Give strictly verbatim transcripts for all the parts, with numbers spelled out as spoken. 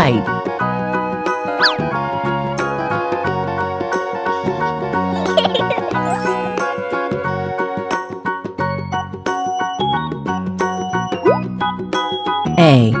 slide. A. A.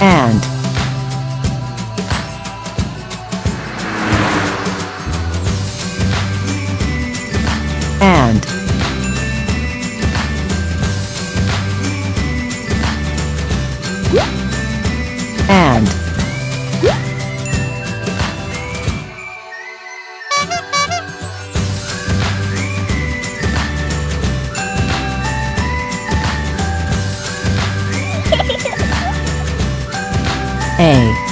And. And. And A.